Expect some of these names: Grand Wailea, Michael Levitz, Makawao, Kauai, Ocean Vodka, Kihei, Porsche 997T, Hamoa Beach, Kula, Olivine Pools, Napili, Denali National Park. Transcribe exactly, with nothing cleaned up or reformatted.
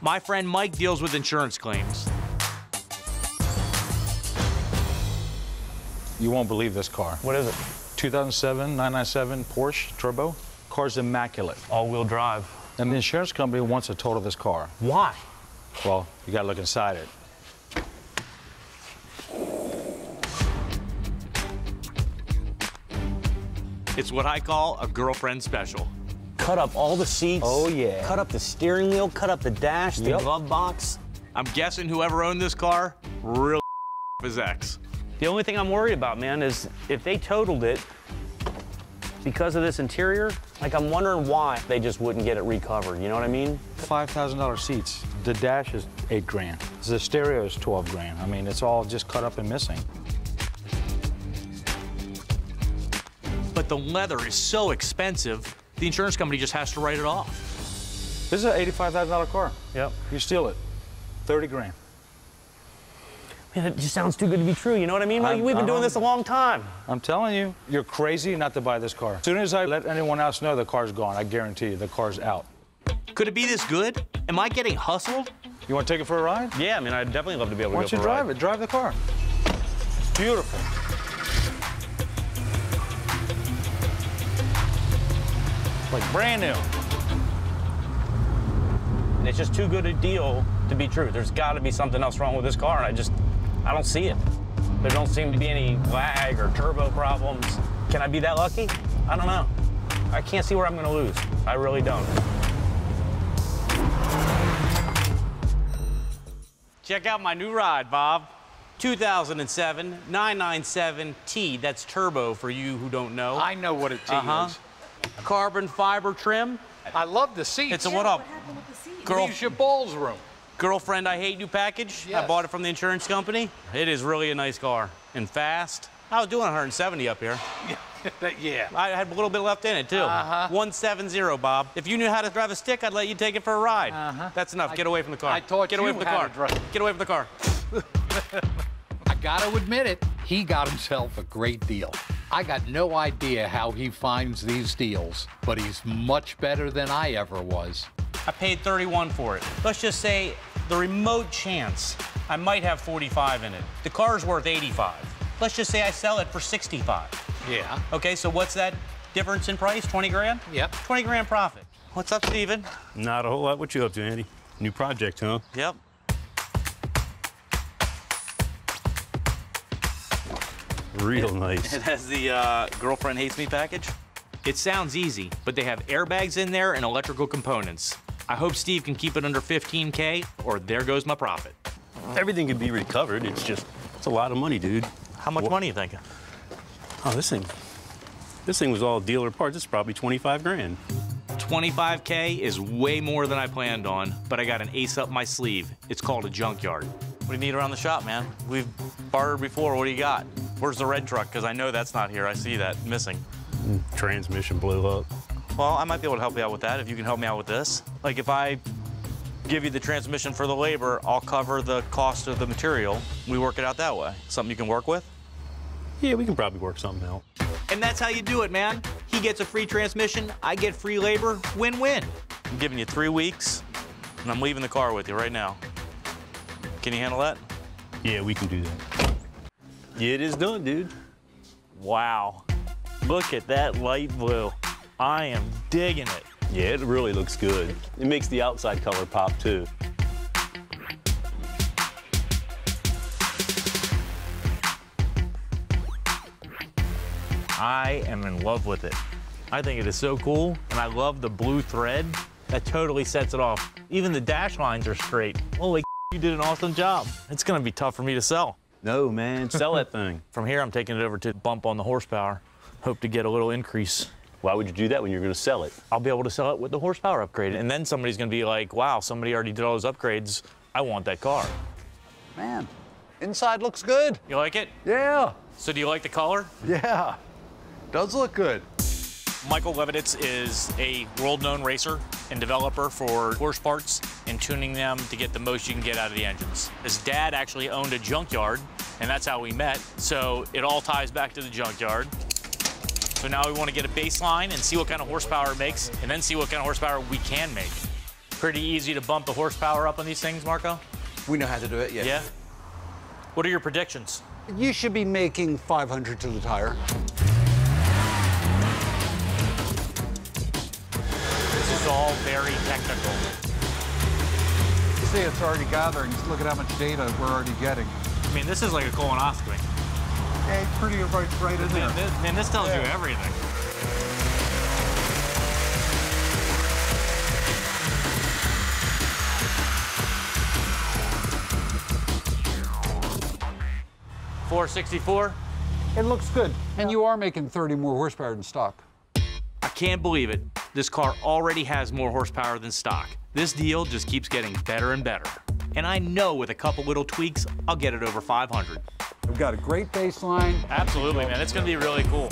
My friend Mike deals with insurance claims. You won't believe this car. What is it? two thousand seven nine ninety-seven Porsche Turbo. Car's immaculate. All-wheel drive. And the insurance company wants a total of this car. Why? Well, you gotta look inside it. It's what I call a girlfriend special. Cut up all the seats. Oh, yeah. Cut up the steering wheel, cut up the dash, yep. The glove box. I'm guessing whoever owned this car really his ex. The only thing I'm worried about, man, is if they totaled it because of this interior, like, I'm wondering why they just wouldn't get it recovered, you know what I mean? five thousand dollar seats. The dash is eight grand. The stereo is twelve grand. I mean, it's all just cut up and missing. But the leather is so expensive, the insurance company just has to write it off. This is an eighty-five thousand dollar car. Yep. You steal it, thirty grand. Man, it just sounds too good to be true, you know what I mean? I'm, We've been I'm, doing this a long time. I'm telling you, you're crazy not to buy this car. As soon as I let anyone else know the car's gone, I guarantee you the car's out. Could it be this good? Am I getting hustled? You want to take it for a ride? Yeah, I mean, I'd definitely love to be able to go for a ride. Why don't you drive it? Drive the car. Beautiful. Like brand new. And it's just too good a deal to be true. There's got to be something else wrong with this car, and I just, I don't see it. There don't seem to be any lag or turbo problems. Can I be that lucky? I don't know. I can't see where I'm going to lose. I really don't. Check out my new ride, Bob. two thousand seven nine ninety-seven T. That's turbo for you who don't know. I know what a T uh-huh. is. Carbon fiber trim. I love the seats. It's a what up? Girl, leaves your balls room. Girlfriend, I hate you package. Yes. I bought it from the insurance company. It is really a nice car and fast. I was doing one hundred seventy up here. Yeah. I had a little bit left in it too. Uh-huh. one seventy, Bob. If you knew how to drive a stick, I'd let you take it for a ride. Uh-huh. That's enough. I, Get away from the car. I taught Get away you from the how car. To drive. Get away from the car. I gotta admit it. He got himself a great deal. I got no idea how he finds these deals, but he's much better than I ever was. I paid thirty-one for it. Let's just say the remote chance I might have forty-five in it. The car's worth eighty-five. Let's just say I sell it for sixty-five. Yeah. Okay, so what's that difference in price? twenty grand? Yep. twenty grand profit. What's up, Steven? Not a whole lot. What you up to, Andy? New project, huh? Yep. Real nice. It has the uh, girlfriend hates me package. It sounds easy, but they have airbags in there and electrical components. I hope Steve can keep it under fifteen K, or there goes my profit. Everything can be recovered. It's just, it's a lot of money, dude. How much Wha money are you thinking? Oh, this thing, this thing was all dealer parts. It's probably twenty-five grand. twenty-five K is way more than I planned on, but I got an ace up my sleeve. It's called a junkyard. What do you need around the shop, man? We've bartered before. What do you got? Where's the red truck? Because I know that's not here. I see that missing. Transmission blew up. Well, I might be able to help you out with that if you can help me out with this. Like, if I give you the transmission for the labor, I'll cover the cost of the material. We work it out that way. Something you can work with? Yeah, we can probably work something out. And that's how you do it, man. He gets a free transmission. I get free labor. Win-win. I'm giving you three weeks, and I'm leaving the car with you right now. Can you handle that? Yeah, we can do that. It is done, dude. Wow. Look at that light blue. I am digging it. Yeah, it really looks good. It makes the outside color pop, too. I am in love with it. I think it is so cool, and I love the blue thread. That totally sets it off. Even the dash lines are straight. Holy, you did an awesome job. It's gonna be tough for me to sell. No, man, sell that thing. From here, I'm taking it over to bump on the horsepower. Hope to get a little increase. Why would you do that when you're going to sell it? I'll be able to sell it with the horsepower upgrade. And then somebody's going to be like, wow, somebody already did all those upgrades. I want that car. Man, inside looks good. You like it? Yeah. So do you like the color? Yeah, does look good. Michael Levitz is a world-known racer and developer for horse parts and tuning them to get the most you can get out of the engines. His dad actually owned a junkyard, and that's how we met, so it all ties back to the junkyard. So now we want to get a baseline and see what kind of horsepower it makes, and then see what kind of horsepower we can make. Pretty easy to bump the horsepower up on these things, Marco? We know how to do it, yes. Yeah? What are your predictions? You should be making five hundred to the tire. This is all very technical. You see, it's already gathering. Just look at how much data we're already getting. I mean, this is like a colonoscopy. Yeah, it's pretty much right in there. This, man, this tells yeah. you everything. four sixty-four. It looks good. And you are making thirty more horsepower than stock. I can't believe it. This car already has more horsepower than stock. This deal just keeps getting better and better. And I know with a couple little tweaks, I'll get it over five hundred. We've got a great baseline. Absolutely, man. It's going to be really cool.